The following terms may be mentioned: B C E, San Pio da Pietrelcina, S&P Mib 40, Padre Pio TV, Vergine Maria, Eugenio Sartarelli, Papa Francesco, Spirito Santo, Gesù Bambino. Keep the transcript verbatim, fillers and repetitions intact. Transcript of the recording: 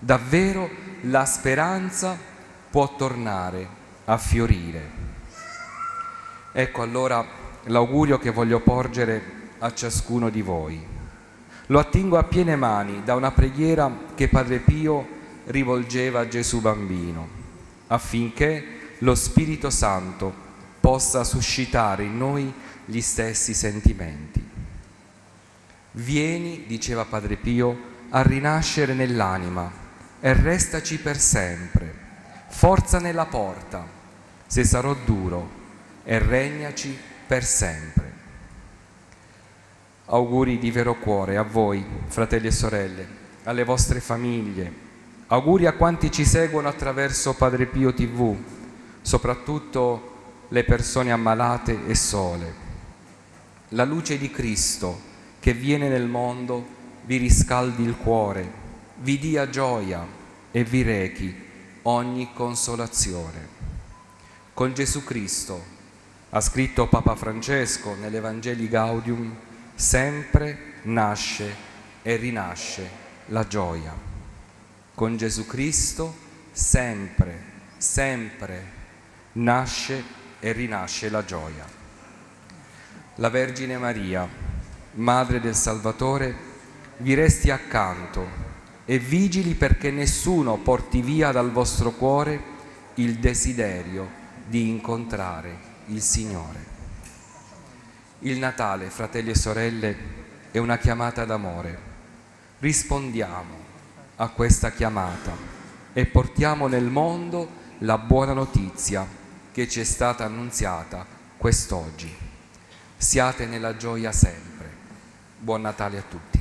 Davvero la speranza può tornare a fiorire. Ecco allora l'augurio che voglio porgere a ciascuno di voi. Lo attingo a piene mani da una preghiera che Padre Pio rivolgeva a Gesù Bambino, affinché lo Spirito Santo possa suscitare in noi gli stessi sentimenti. Vieni, diceva Padre Pio, a rinascere nell'anima e restaci per sempre, forza nella porta, se sarò duro, e regnaci per sempre. Auguri di vero cuore a voi, fratelli e sorelle, alle vostre famiglie, auguri a quanti ci seguono attraverso Padre Pio tivù, soprattutto le persone ammalate e sole. La luce di Cristo che viene nel mondo vi riscaldi il cuore, vi dia gioia e vi rechi ogni consolazione. Con Gesù Cristo, ha scritto Papa Francesco nell'Evangelii Gaudium, sempre nasce e rinasce la gioia. Con Gesù Cristo sempre, sempre nasce e rinasce la gioia. La Vergine Maria, Madre del Salvatore, vi resti accanto e vigili perché nessuno porti via dal vostro cuore il desiderio di incontrare il Signore. Il Natale, fratelli e sorelle, è una chiamata d'amore. Rispondiamo a questa chiamata e portiamo nel mondo la buona notizia che ci è stata annunziata quest'oggi. Siate nella gioia sempre. Buon Natale a tutti.